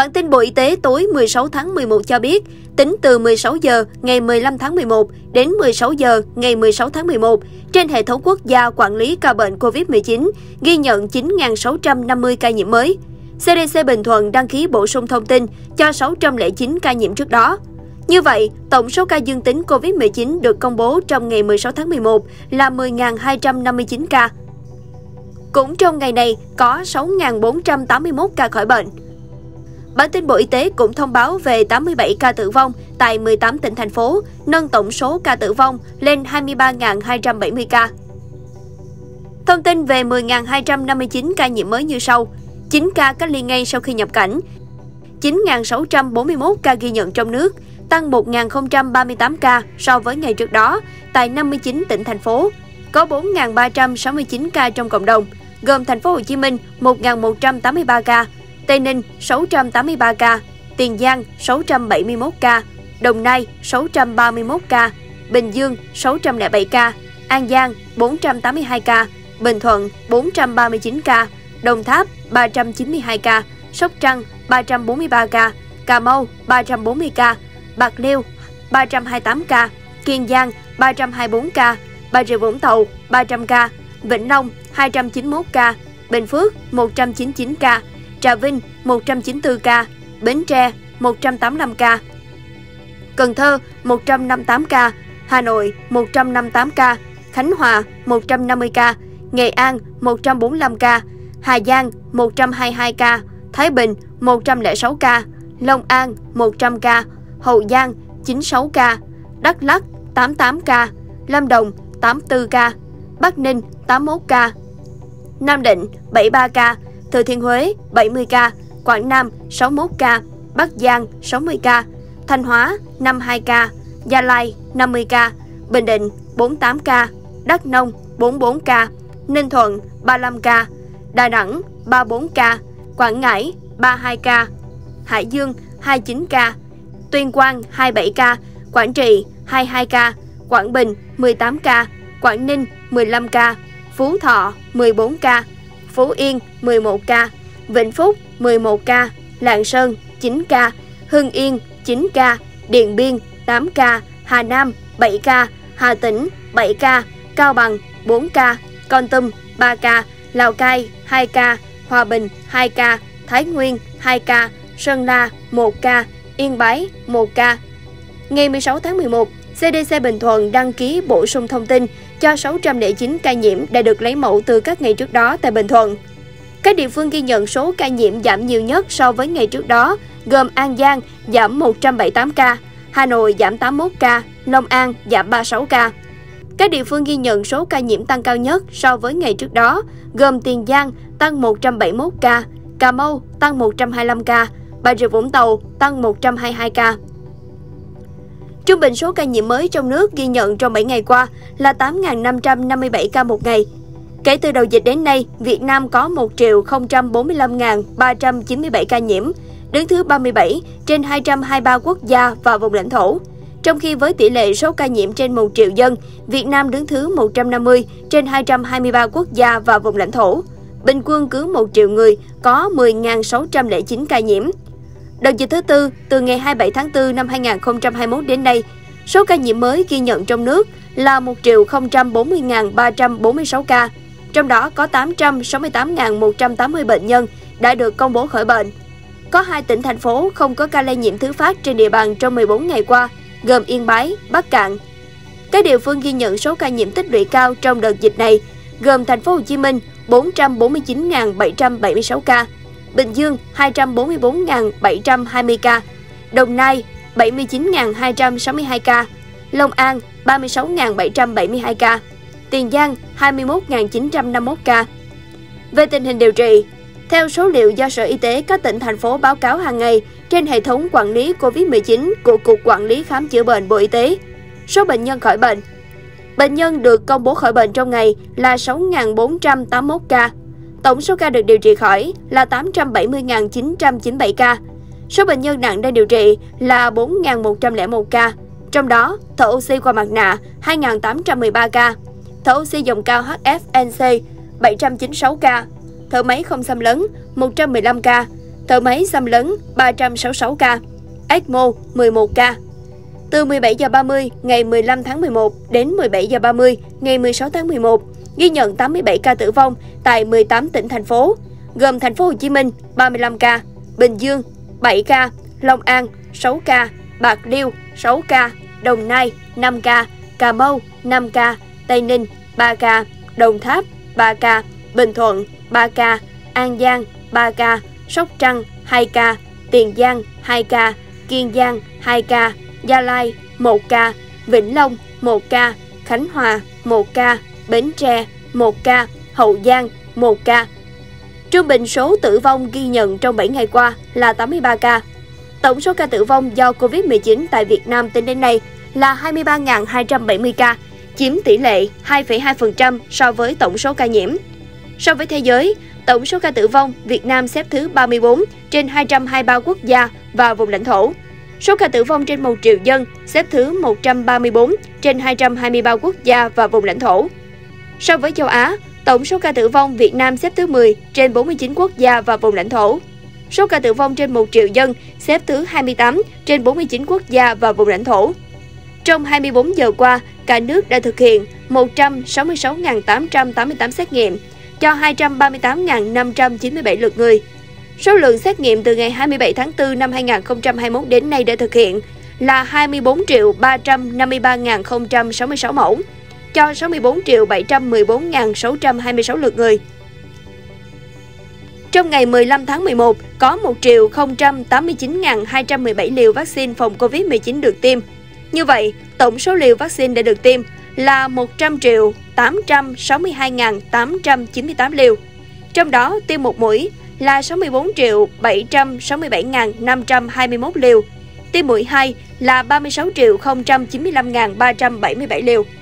Bản tin Bộ Y tế tối 16 tháng 11 cho biết, tính từ 16 giờ ngày 15 tháng 11 đến 16 giờ ngày 16 tháng 11, trên hệ thống quốc gia quản lý ca bệnh COVID-19 ghi nhận 9.650 ca nhiễm mới. CDC Bình Thuận đăng ký bổ sung thông tin cho 609 ca nhiễm trước đó. Như vậy, tổng số ca dương tính COVID-19 được công bố trong ngày 16 tháng 11 là 10.259 ca. Cũng trong ngày này, có 6.481 ca khỏi bệnh. Bản tin Bộ Y tế cũng thông báo về 87 ca tử vong tại 18 tỉnh, thành phố, nâng tổng số ca tử vong lên 23.270 ca. Thông tin về 10.259 ca nhiễm mới như sau: 9 ca cách ly ngay sau khi nhập cảnh, 9.641 ca ghi nhận trong nước, tăng 1.038 ca so với ngày trước đó tại 59 tỉnh, thành phố. Có 4.369 ca trong cộng đồng, gồm thành phố Hồ Chí Minh 1.183 ca, Tây Ninh 683 ca, Tiền Giang 671 ca, Đồng Nai 631 ca, Bình Dương 607 ca, An Giang 482 ca, Bình Thuận 439 ca, Đồng Tháp 392 ca, Sóc Trăng 343 ca, Cà Mau 340 ca, Bạc Liêu 328 ca, Kiên Giang 324 ca, Bà Rịa Vũng Tàu 300 ca, Vĩnh Long 291 ca, Bình Phước 199 ca, Trà Vinh 194 ca, Bến Tre 185 ca, Cần Thơ 158 ca, Hà Nội 158 ca, Khánh Hòa 150 ca, Nghệ An 145 ca, Hà Giang 122 ca, Thái Bình 106 ca, Long An 100 ca, Hậu Giang 96 ca, Đắk Lắk 88 ca, Lâm Đồng 84 ca, Bắc Ninh 81 ca, Nam Định 73 ca, Thừa Thiên Huế 70 ca, Quảng Nam 61 ca, Bắc Giang 60 ca, Thanh Hóa 52 ca, Gia Lai 50 ca, Bình Định 48 ca, Đắk Nông 44 ca, Ninh Thuận 35 ca, Đà Nẵng 34 ca, Quảng Ngãi 32 ca, Hải Dương 29 ca, Tuyên Quang 27 ca, Quảng Trị 22 ca, Quảng Bình 18 ca, Quảng Ninh 15 ca, Phú Thọ 14 ca, Phú Yên 11 ca, Vĩnh Phúc 11 ca, Lạng Sơn 9 ca, Hưng Yên 9 ca, Điện Biên 8 ca, Hà Nam 7 ca, Hà Tĩnh 7 ca, Cao Bằng 4 ca, Kon Tum 3 ca, Lào Cai 2 ca, Hòa Bình 2 ca, Thái Nguyên 2 ca, Sơn La 1 ca, Yên Bái 1 ca. Ngày 16 tháng 11, CDC Bình Thuận đăng ký bổ sung thông tin cho 609 ca nhiễm đã được lấy mẫu từ các ngày trước đó tại Bình Thuận. Các địa phương ghi nhận số ca nhiễm giảm nhiều nhất so với ngày trước đó gồm An Giang giảm 178 ca, Hà Nội giảm 81 ca, Long An giảm 36 ca. Các địa phương ghi nhận số ca nhiễm tăng cao nhất so với ngày trước đó gồm Tiền Giang tăng 171 ca, Cà Mau tăng 125 ca, Bà Rịa Vũng Tàu tăng 122 ca. Trung bình số ca nhiễm mới trong nước ghi nhận trong 7 ngày qua là 8.557 ca một ngày. Kể từ đầu dịch đến nay, Việt Nam có 1.045.397 ca nhiễm, đứng thứ 37 trên 223 quốc gia và vùng lãnh thổ. Trong khi với tỷ lệ số ca nhiễm trên 1 triệu dân, Việt Nam đứng thứ 150 trên 223 quốc gia và vùng lãnh thổ. Bình quân cứ 1 triệu người có 10.609 ca nhiễm. Đợt dịch thứ tư từ ngày 27 tháng 4 năm 2021 đến nay, số ca nhiễm mới ghi nhận trong nước là 1.040.346 ca, trong đó có 868.180 bệnh nhân đã được công bố khỏi bệnh. Có 2 tỉnh, thành phố không có ca lây nhiễm thứ phát trên địa bàn trong 14 ngày qua, gồm Yên Bái, Bắc Cạn. Các địa phương ghi nhận số ca nhiễm tích lũy cao trong đợt dịch này gồm thành phố Hồ Chí Minh 449.776 ca, Bình Dương 244.720 ca, Đồng Nai 79.262 ca, Long An 36.772 ca, Tiền Giang 21.951 ca. Về tình hình điều trị, theo số liệu do Sở Y tế các tỉnh, thành phố báo cáo hàng ngày trên hệ thống quản lý COVID-19 của Cục Quản lý Khám chữa bệnh Bộ Y tế, số bệnh nhân khỏi bệnh. Bệnh nhân được công bố khỏi bệnh trong ngày là 6.481 ca. Tổng số ca được điều trị khỏi là 870.997 ca. Số bệnh nhân nặng đang điều trị là 4.101 ca. Trong đó, thở oxy qua mặt nạ 2.813 ca, thở oxy dòng cao HFNC 796 ca, thở máy không xâm lấn 115 ca, thở máy xâm lấn 366 ca, ECMO 11 ca. Từ 17h30 ngày 15 tháng 11 đến 17h30 ngày 16 tháng 11, ghi nhận 87 ca tử vong tại 18 tỉnh thành phố, gồm thành phố Hồ Chí Minh 35 ca, Bình Dương 7 ca, Long An 6 ca, Bạc Liêu 6 ca, Đồng Nai 5 ca, Cà Mau 5 ca, Tây Ninh 3 ca, Đồng Tháp 3 ca, Bình Thuận 3 ca, An Giang 3 ca, Sóc Trăng 2 ca, Tiền Giang 2 ca, Kiên Giang 2 ca, Gia Lai 1 ca, Vĩnh Long 1 ca, Khánh Hòa 1 ca, Bến Tre 1 ca, Hậu Giang 1 ca. Trung bình số tử vong ghi nhận trong 7 ngày qua là 83 ca. Tổng số ca tử vong do Covid-19 tại Việt Nam tính đến nay là 23.270 ca, chiếm tỷ lệ 2,2% so với tổng số ca nhiễm. So với thế giới, tổng số ca tử vong Việt Nam xếp thứ 34 trên 223 quốc gia và vùng lãnh thổ. Số ca tử vong trên 1 triệu dân xếp thứ 134 trên 223 quốc gia và vùng lãnh thổ. So với châu Á, tổng số ca tử vong Việt Nam xếp thứ 10 trên 49 quốc gia và vùng lãnh thổ. Số ca tử vong trên 1 triệu dân xếp thứ 28 trên 49 quốc gia và vùng lãnh thổ. Trong 24 giờ qua, cả nước đã thực hiện 166.888 xét nghiệm cho 238.597 lượt người. Số lượng xét nghiệm từ ngày 27 tháng 4 năm 2021 đến nay đã thực hiện là 24.353.066 mẫu cho 64.714.626 lượt người. Trong ngày 15 tháng 11, có 1.089.217 liều vaccine phòng Covid-19 được tiêm. Như vậy, tổng số liều vaccine đã được tiêm là 100.862.898 liều. Trong đó, tiêm một mũi là 64.767.521 liều, tiêm mũi 2 là 36.095.377 liều.